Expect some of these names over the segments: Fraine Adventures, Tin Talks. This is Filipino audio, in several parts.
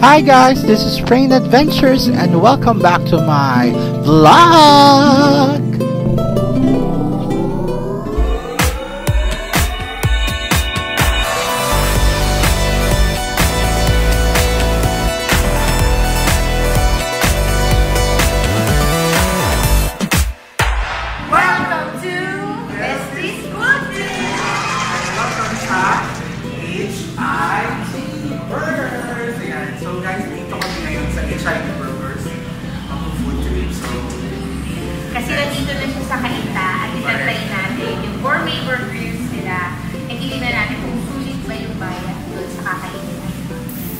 Hi guys, this is Fraine Adventures and welcome back to my vlog! Kasi nandito na siya sa kaita at itatry natin yung gourmet burgers nila at hindi na natin kung sulit ba yung bayan doon sa kakainin.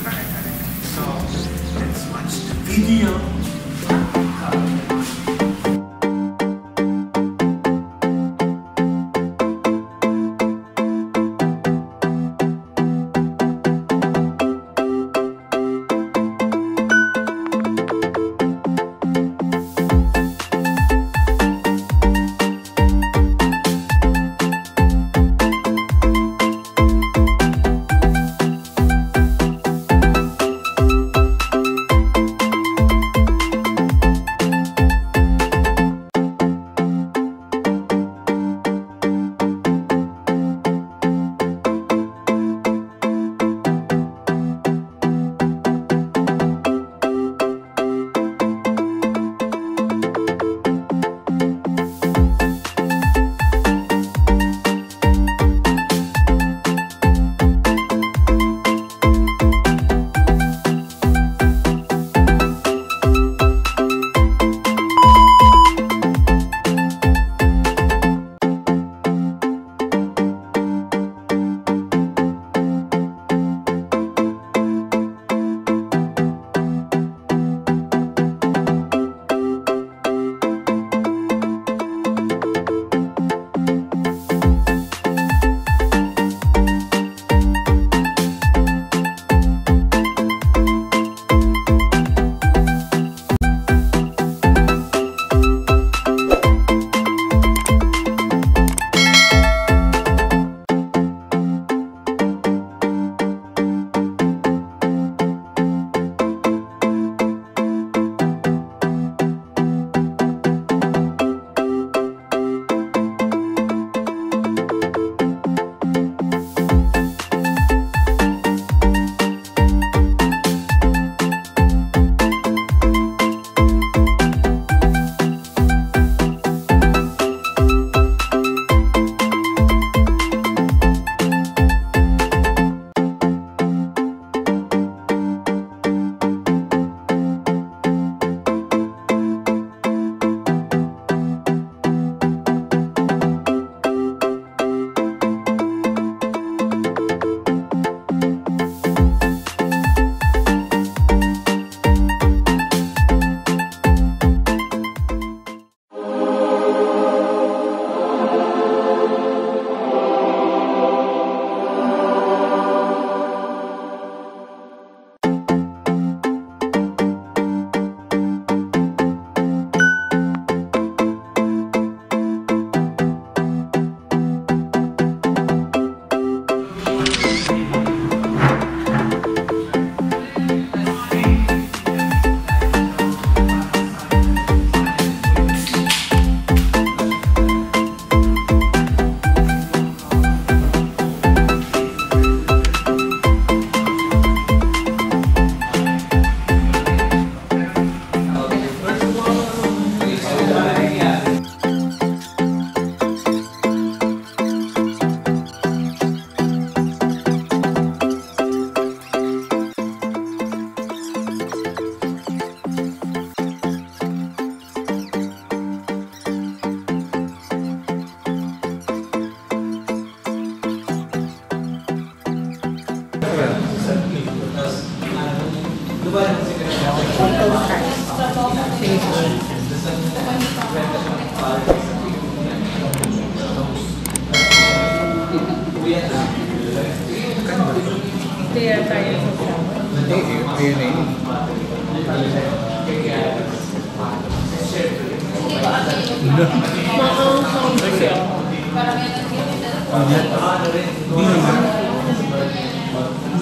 Correct, correct. So, let's watch the video.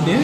Hindi.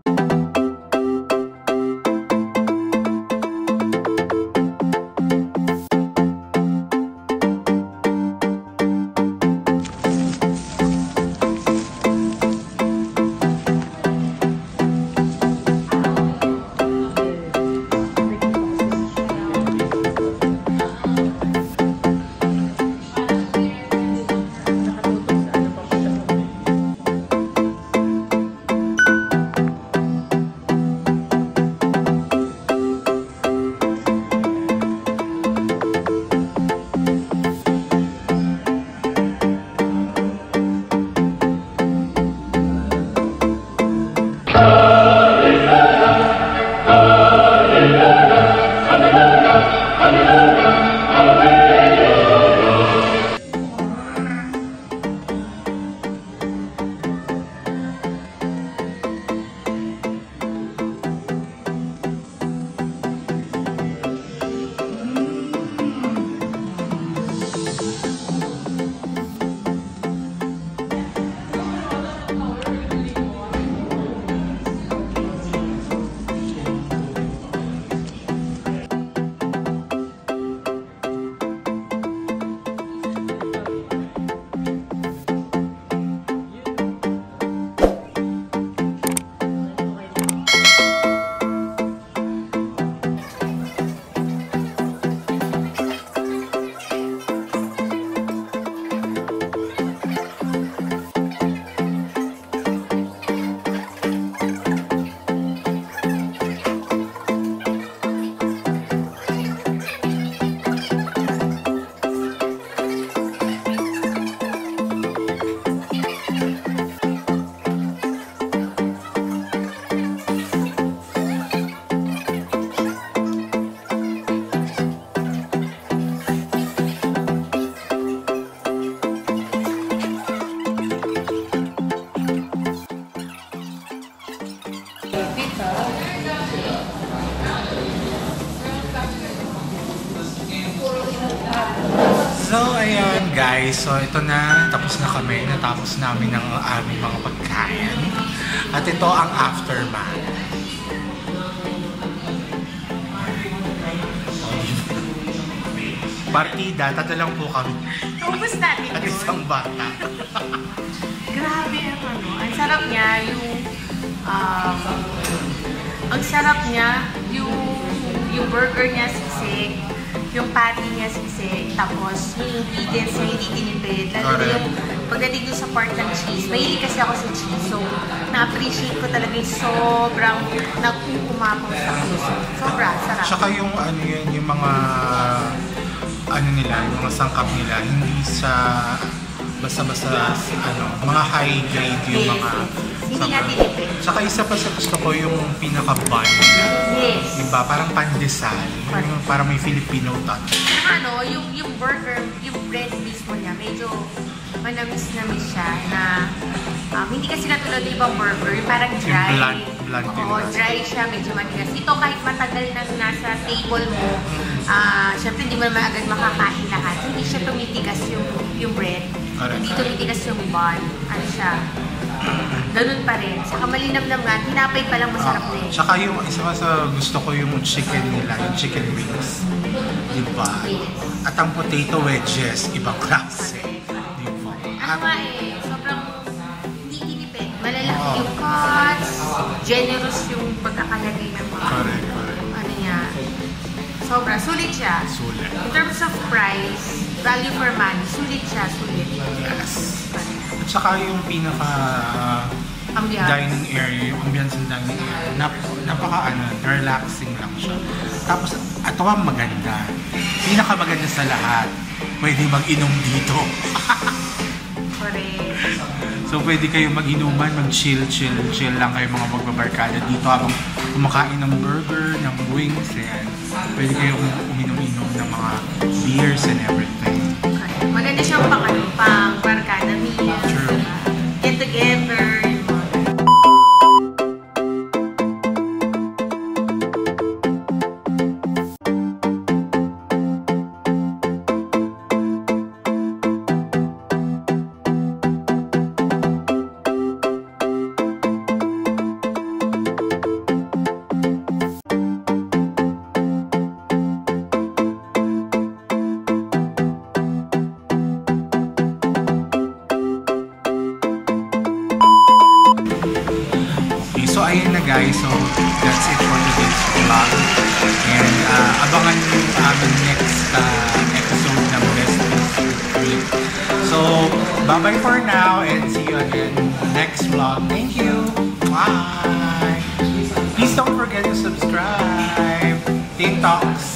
guys, so ito na, tapos na kami, natapos namin ang aming mga pagkain. At ito ang aftermath. Partida, tatlo lang po kami. Ubus natin yun. At isang bata. Grabe ang ano, ang sarap niya yung, ang sarap niya yung burger niya sisig, yung patty niya sisig, tapos yung ingredients niya hindi tinipid. Lalo na yung pagdating doon sa part ng cheese. Mahilig kasi ako sa cheese, so na-appreciate ko talaga yung sobrang nagpumapang sa cheese. Sobra, sarap. Tsaka yung ano yun, yung mga ano nila, yung mga sangkap nila, hindi sa basta-basta ano, mga high grade yung mga hindi nga tinipid. Tsaka isa pa sa gusto ko yung pinaka-bun. Yes. Diba? Parang pandesal. Parang may Filipino touch. Ano, yung burger, yung bread mismo niya, medyo manamis-namis siya na hindi kasi natulad yung ibang burger. Parang dry. Yung blunt. Oo, dry siya. Medyo matigas. Ito kahit matagal na nasa table mo, syempre hindi mo naman agad makakain lahat. Hindi siya tumitigas yung bread. Hindi tumitigas yung bun. Ano siya? Ganun pa rin. Saka malinamnam nga, tinapay pa lang masarap na yun. Saka yung isa ka sa gusto ko yung chicken nila, yung chicken wings. Diba? Yes. At ang potato wedges, ibang klase. Diba? Ano nga eh, sobrang hindi tinipid. Malalaki yung cuts, generous yung pagkakalagay ng mga. Correct, correct. Ano niya? Sobra. Sulit siya. Sulit. In terms of price, value for money, sulit siya, sulit. Yes. At saka yung pinaka dining area, yung ambience ng dining area, napaka ano, relaxing lang siya. Tapos, ito ang maganda. Pinakamaganda sa lahat. Pwede mag-inom dito. Correct. So, pwede kayo mag-inuman, mag-chill lang kayo mga magbabarkada dito habang kumakain ng burger, ng wings, yan. Pwede kayo uminom-inom ng mga beers and everything. Okay. Maganda siyang pang barkada meals, sure. Get together. Guys, so that's it for today's vlog, and abangan nyo yung aming next episode ng Best Week. So bye bye for now and see you again next vlog. Thank you, bye. Please don't forget to subscribe. Tin Talks.